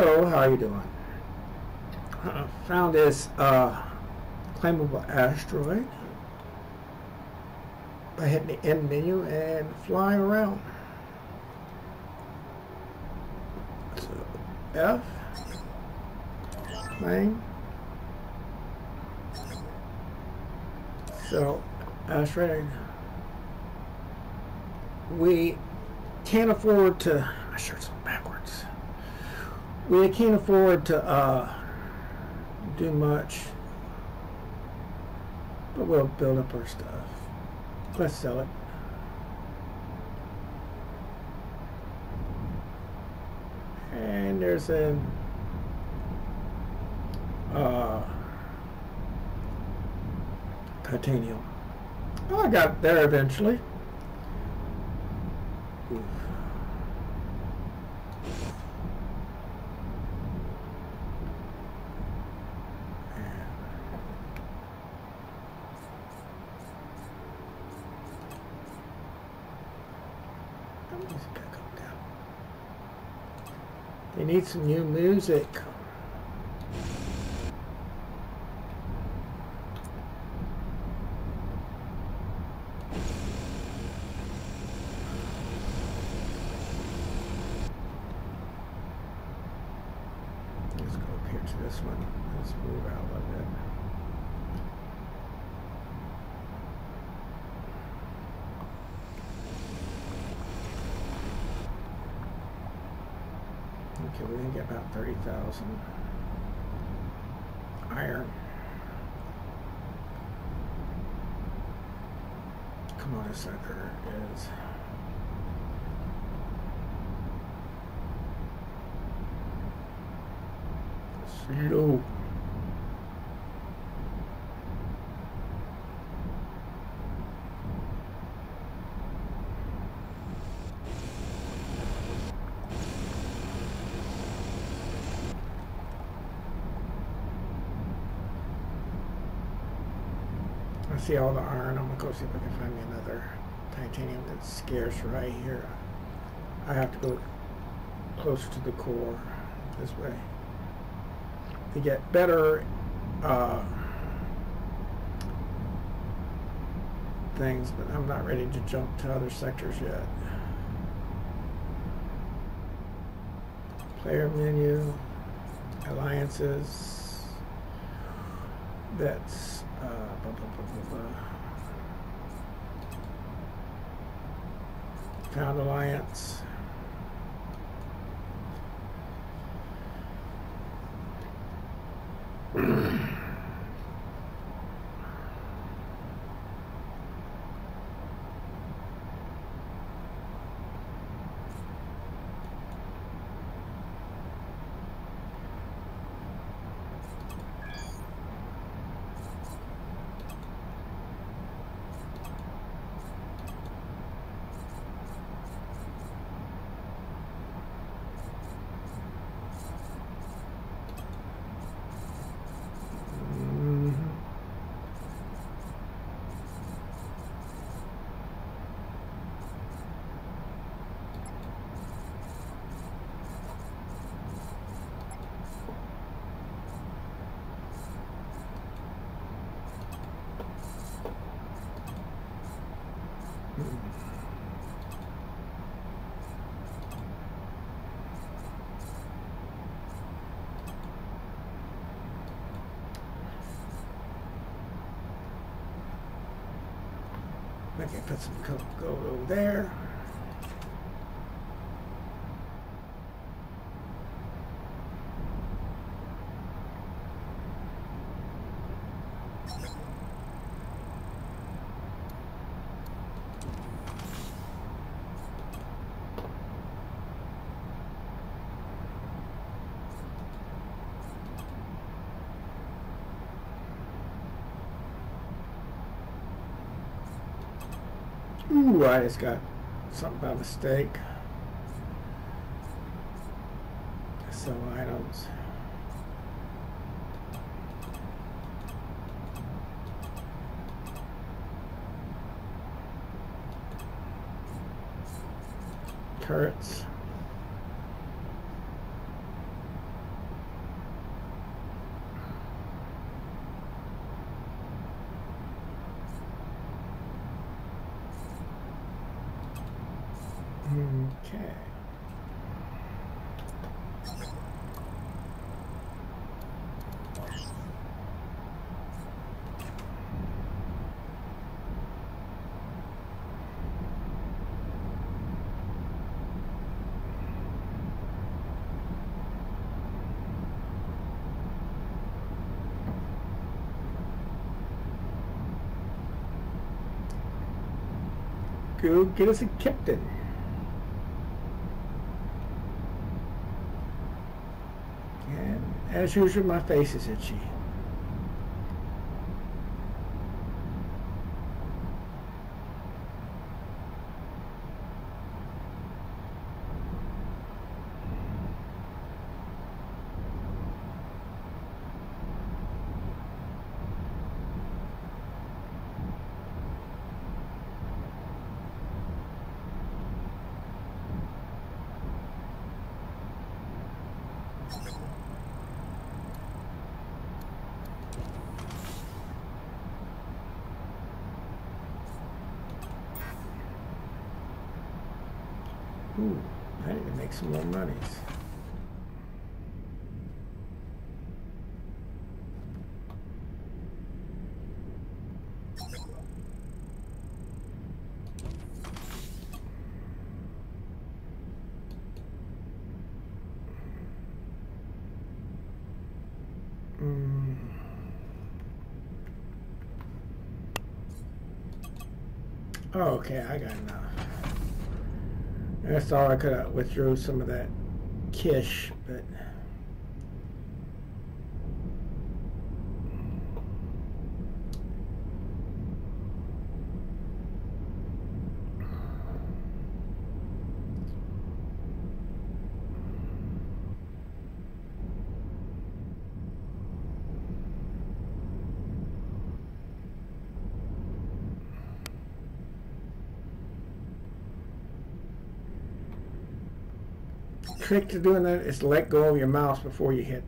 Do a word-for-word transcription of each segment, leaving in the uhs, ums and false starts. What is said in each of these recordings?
Hello, how are you doing? Uh, found this uh, claimable asteroid by hitting the end menu and flying around. So F, claim. So asteroid. We can't afford to. My shirt's on backwards. We can't afford to uh, do much, but we'll build up our stuff. Let's sell it. And there's a uh, titanium. Oh, I got there eventually. Oof. They need some new music. Let's go up here to this one. Let's move out a little bit. Okay, we're gonna get about thirty thousand iron. Come on, this sucker is. Slow. I see all the iron. I'm gonna go see if I can find me another titanium that's scarce right here. I have to go closer to the core this way to get better uh, things, but I'm not ready to jump to other sectors yet. Player menu, alliances, that's uh, blah, blah, blah, blah, blah. Found alliance. I can put some gold over there. Ooh, I just got something by mistake. Sell items. Turrets. Okay. Go get us a captain. And as usual, my face is itchy. Ooh, I need to make some more monies. Mm. Oh, okay, I got enough. I thought I could have withdrew some of that kish, but the trick to doing that is to let go of your mouse before you hit.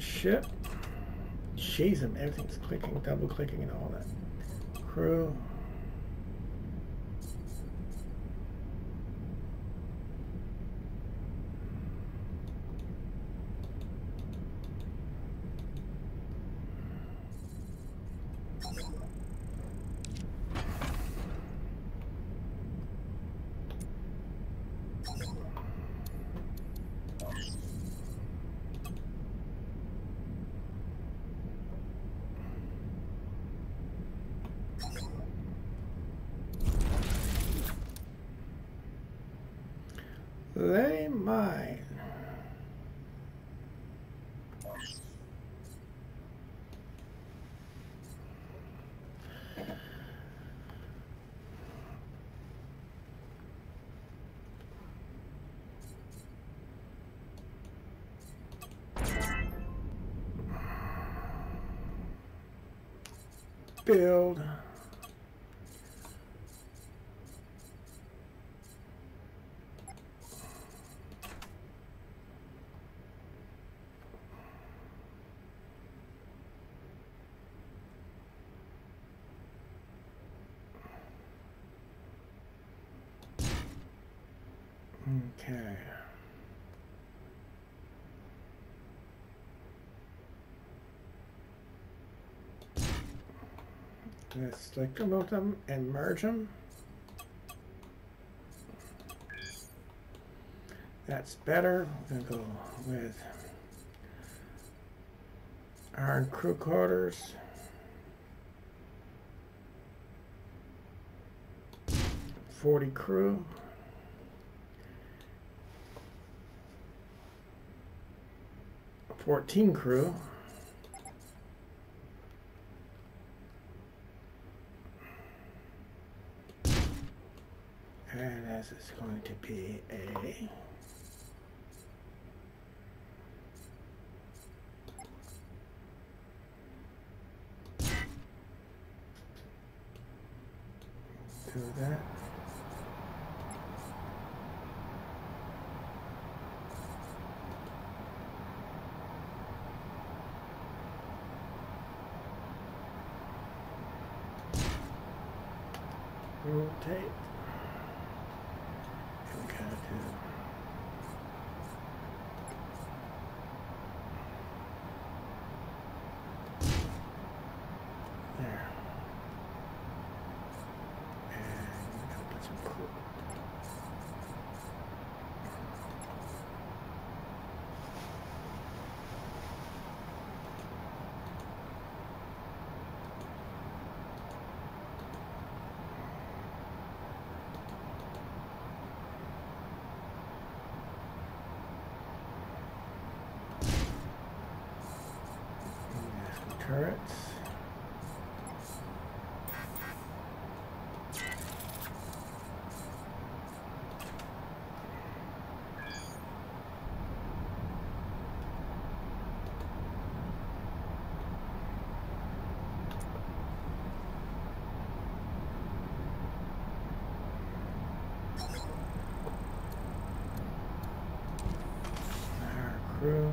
Ship. Jeez, and everything's clicking, double clicking, and all that. Crew. That ain't mine. Build. Okay. Let's take them both of them and merge them. That's better. We're going to go with iron crew quarters. forty crew. fourteen crew. And as it's going to be a do that. Rotate. And we gotta do there. And we gotta put some cool. Turrets. Our crew.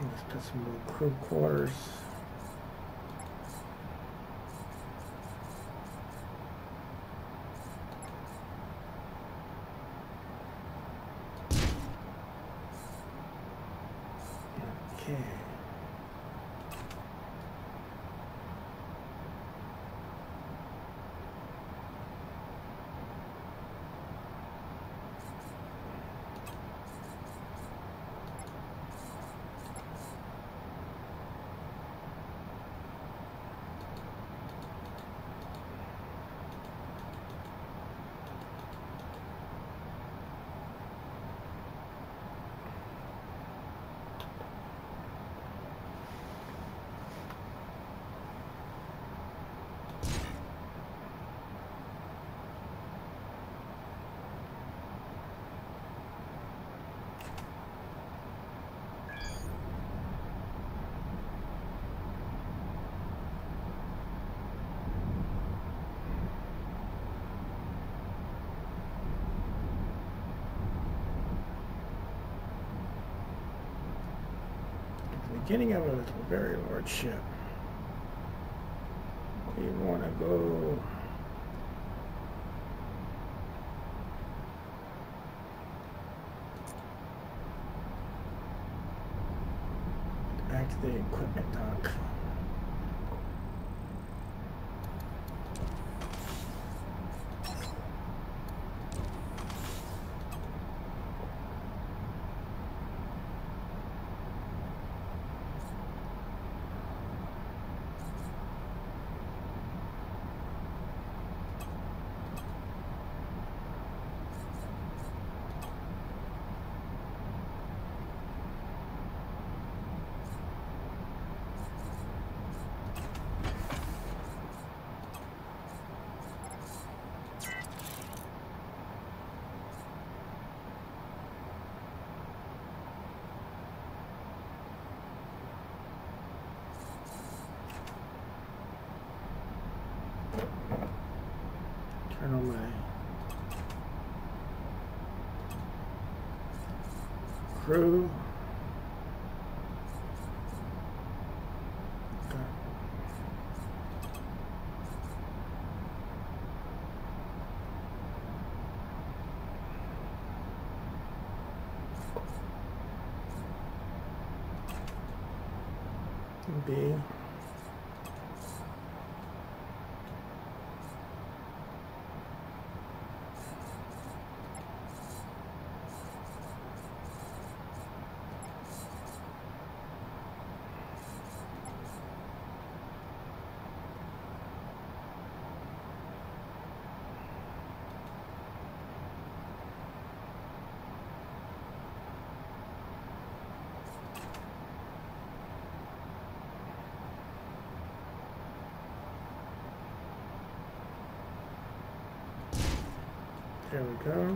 Let's put some little crew quarters. Okay. Getting out of this very large ship, we want to go back to the equipment dock. Turn on my crew. B. There we go.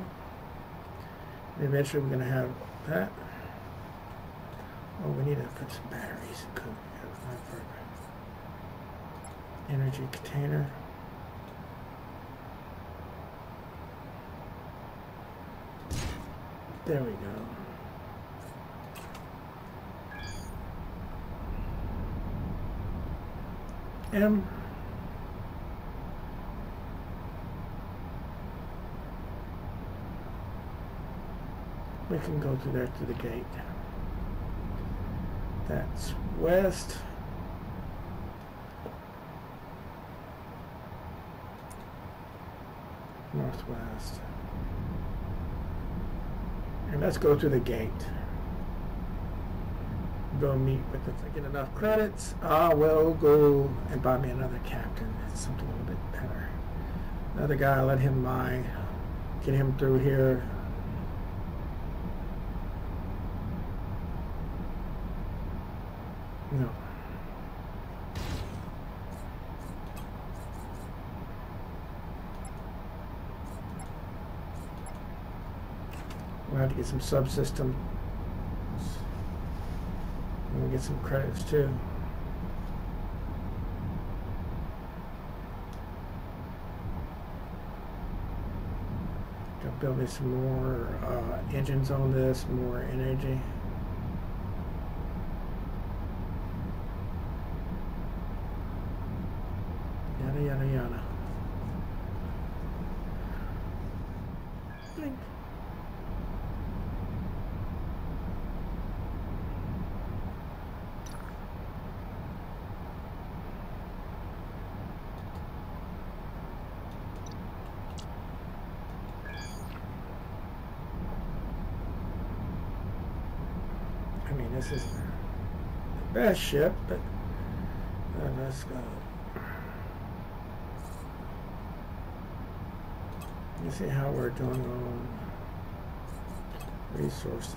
Eventually we're gonna have that. Oh, we need to put some batteries. Cool. Energy container. There we go. M. We can go through there to the gate. That's west. Northwest. And let's go to the gate. Go meet with the, if I get enough credits, I will go and buy me another captain. That's something a little bit better. Another guy, let him mine. Get him through here. No. We'll have to get some subsystems. We'll get some credits too. Gotta build me some more uh, engines on this, more energy. Yada yada. Blink. I mean, this is the best ship, but uh, let's go. Let's see how we're doing on resources.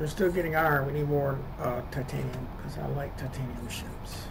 We're still getting iron. We need more uh, titanium because I like titanium ships.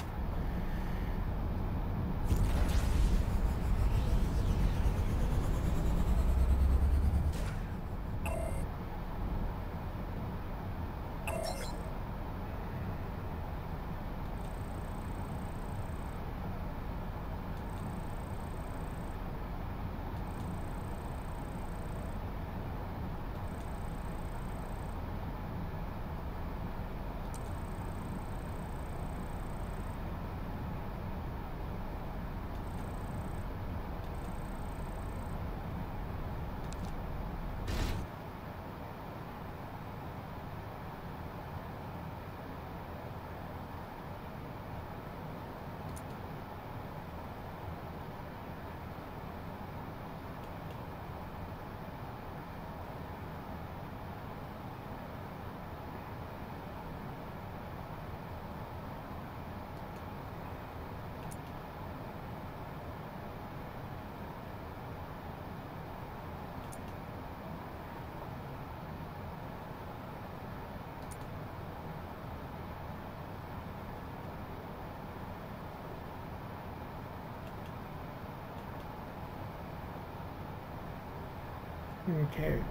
Okay.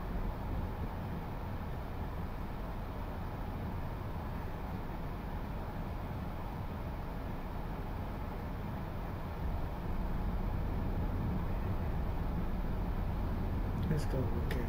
Let's go look at it.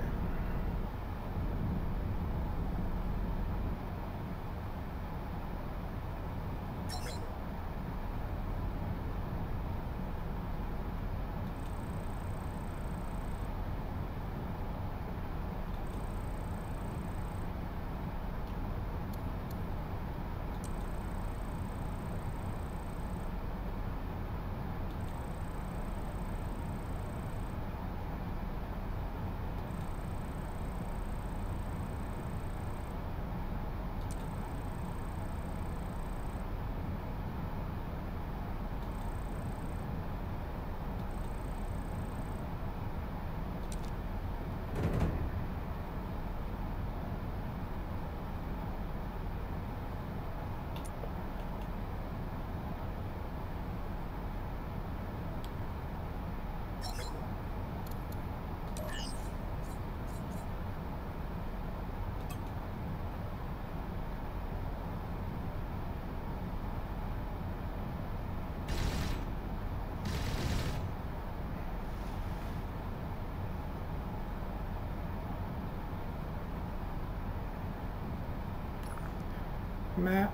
map.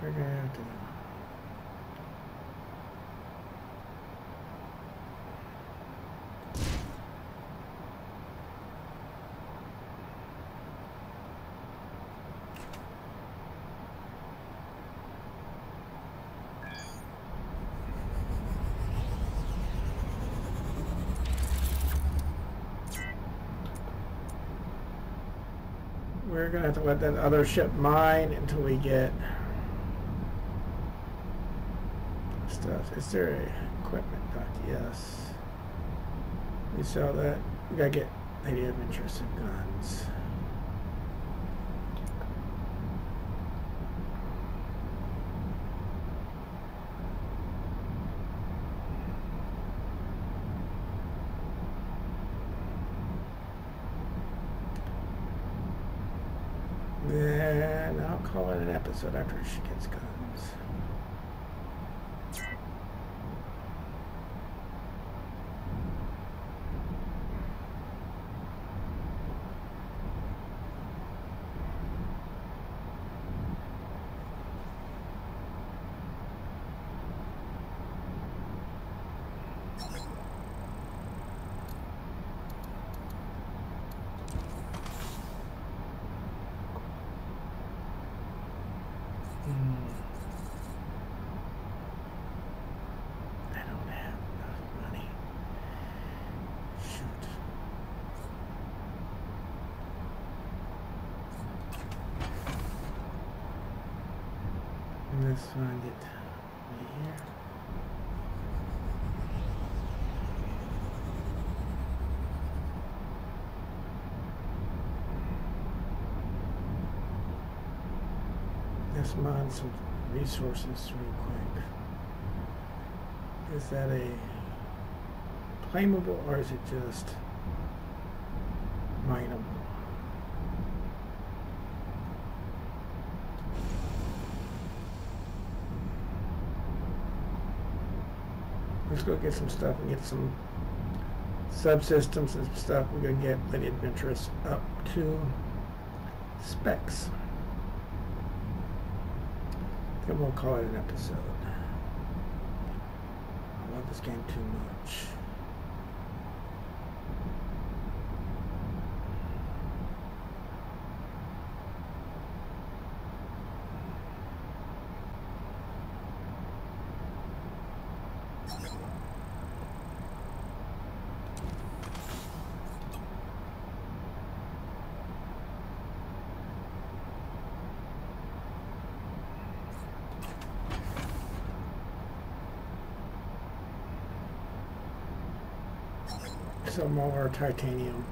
We're gonna have to We're gonna have to let that other ship mine until we get stuff. Is there a equipment dock? Yes. We sell that. We gotta get Lady Adventurous and guns. Then I'll call it an episode after she gets guns. Let's find it right here. Let's mine some resources real quick. Is that a claimable or is it just mineable? Let's go get some stuff and get some subsystems and stuff. We're going to get Lady Adventurous up to specs. Then we'll call it an episode. I love this game too much. Some more titanium.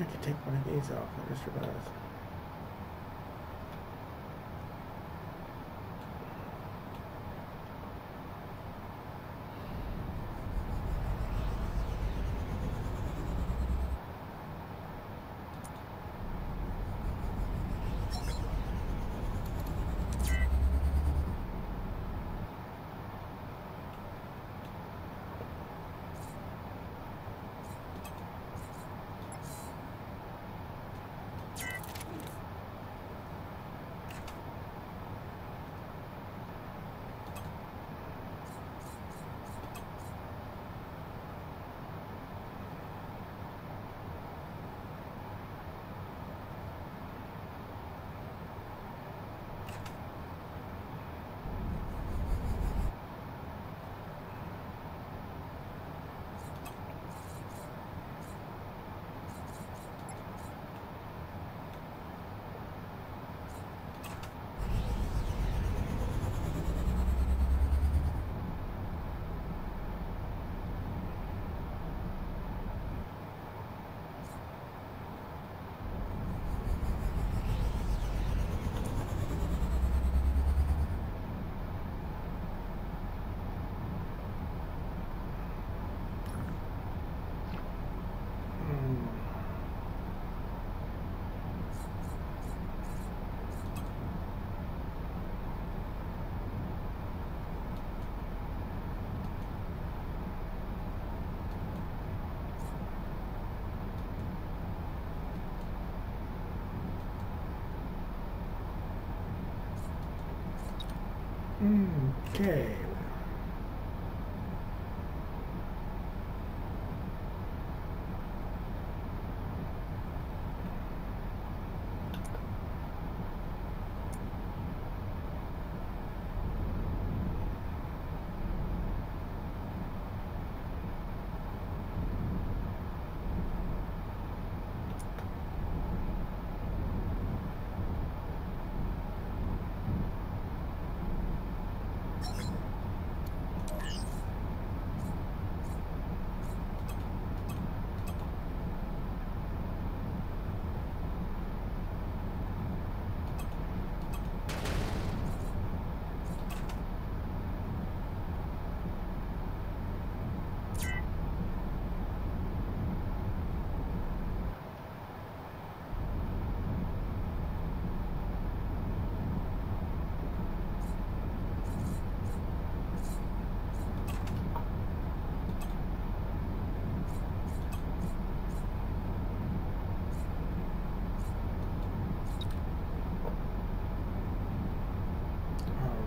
I could take one of these off, I just realized. Okay.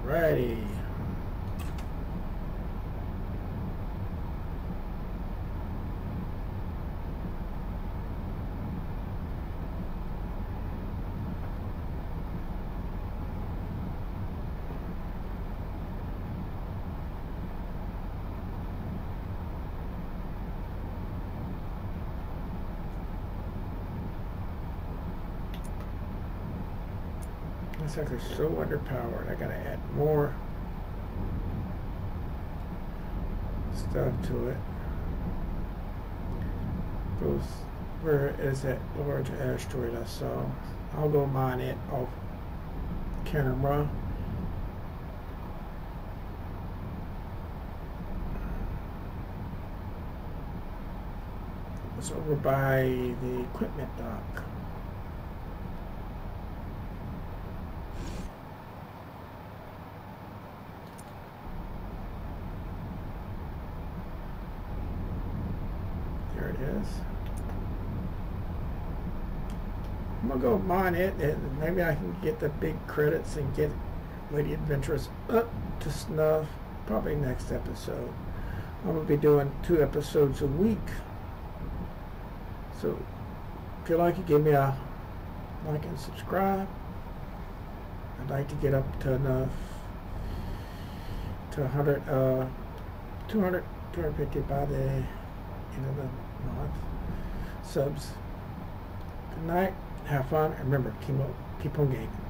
Alrighty. This sucker's so underpowered. I gotta add more stuff to it. Goes, where is that large asteroid I saw? I'll go mine it off camera. It's over by the equipment dock. Go mine it, and maybe I can get the big credits and get Lady Adventurous up to snuff. Probably next episode. I'm gonna be doing two episodes a week. So if you like it, give me a like and subscribe. I'd like to get up to enough to one hundred, uh, two hundred, two hundred fifty by the end of the month. Subs. Good night. Have fun, and remember, keep on, keep on gaming.